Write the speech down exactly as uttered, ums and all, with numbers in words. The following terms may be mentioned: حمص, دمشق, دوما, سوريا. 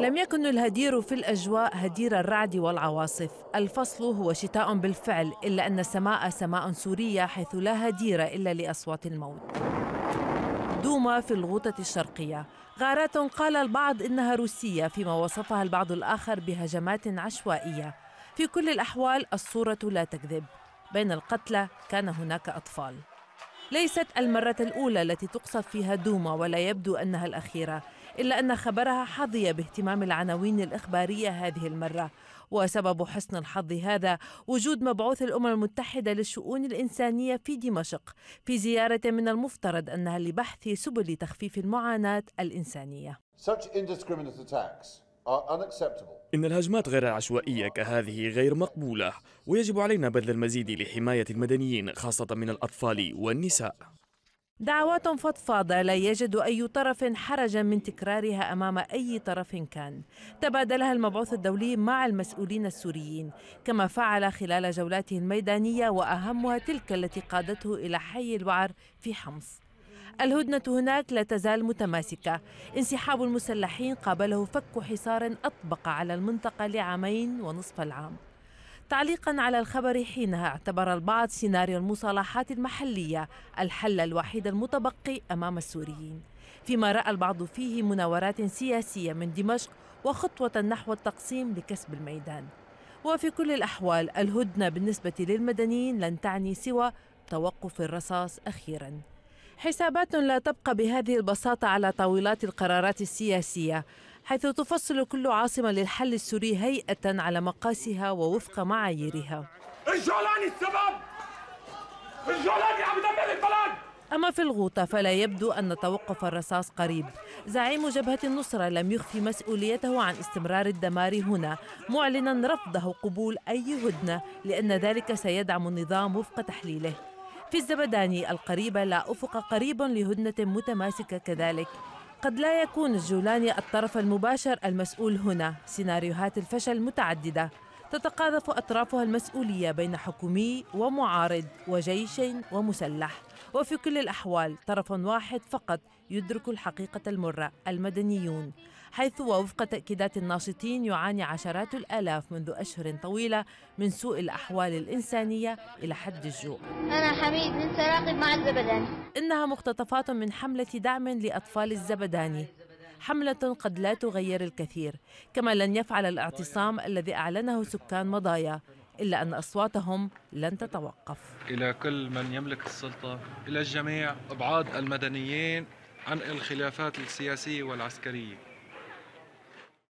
لم يكن الهدير في الأجواء هدير الرعد والعواصف. الفصل هو شتاء بالفعل، إلا أن السماء سماء سورية حيث لا هدير إلا لأصوات الموت. دوما في الغوطة الشرقية، غارات قال البعض إنها روسية، فيما وصفها البعض الآخر بهجمات عشوائية. في كل الأحوال الصورة لا تكذب، بين القتلى كان هناك أطفال. ليست المرة الأولى التي تقصف فيها دوما، ولا يبدو أنها الأخيرة، إلا أن خبرها حظي باهتمام العناوين الإخبارية هذه المرة. وسبب حسن الحظ هذا وجود مبعوث الأمم المتحدة للشؤون الإنسانية في دمشق في زيارة من المفترض أنها لبحث سبل تخفيف المعاناة الإنسانية. إن الهجمات غير العشوائية كهذه غير مقبولة، ويجب علينا بذل المزيد لحماية المدنيين خاصة من الأطفال والنساء. دعوات فضفاضة لا يجد أي طرف حرجا من تكرارها أمام أي طرف كان، تبادلها المبعوث الدولي مع المسؤولين السوريين كما فعل خلال جولاته الميدانية، وأهمها تلك التي قادته إلى حي الوعر في حمص. الهدنة هناك لا تزال متماسكة، انسحاب المسلحين قابله فك حصار أطبق على المنطقة لعامين ونصف العام. تعليقا على الخبر حينها اعتبر البعض سيناريو المصالحات المحلية الحل الوحيد المتبقي أمام السوريين، فيما رأى البعض فيه مناورات سياسية من دمشق وخطوة نحو التقسيم لكسب الميدان. وفي كل الأحوال الهدنة بالنسبة للمدنيين لن تعني سوى توقف الرصاص أخيرا. حسابات لا تبقى بهذه البساطة على طاولات القرارات السياسية، حيث تفصل كل عاصمة للحل السوري هيئة على مقاسها ووفق معاييرها. الجولان السبب، الجولان عم يدمر البلد. أما في الغوطة فلا يبدو أن توقف الرصاص قريب. زعيم جبهة النصرة لم يخفي مسؤوليته عن استمرار الدمار هنا، معلنا رفضه قبول أي هدنة لأن ذلك سيدعم النظام وفق تحليله. في الزبداني القريبة لا أفق قريب لهدنة متماسكة كذلك. قد لا يكون الجولاني الطرف المباشر المسؤول هنا، سيناريوهات الفشل متعددة تتقاذف أطرافها المسؤولية بين حكومي ومعارض وجيش ومسلح. وفي كل الأحوال طرف واحد فقط يدرك الحقيقة المرة، المدنيون، حيث ووفق تأكيدات الناشطين يعاني عشرات الآلاف منذ أشهر طويلة من سوء الأحوال الإنسانية إلى حد الجوع. أنا حميد من سراقب مع الزبداني. إنها مقتطفات من حملة دعم لأطفال الزبداني، حملة قد لا تغير الكثير، كما لن يفعل الاعتصام الذي أعلنه سكان مضايا، إلا أن أصواتهم لن تتوقف. إلى كل من يملك السلطة، إلى الجميع، إبعاد المدنيين عن الخلافات السياسية والعسكرية.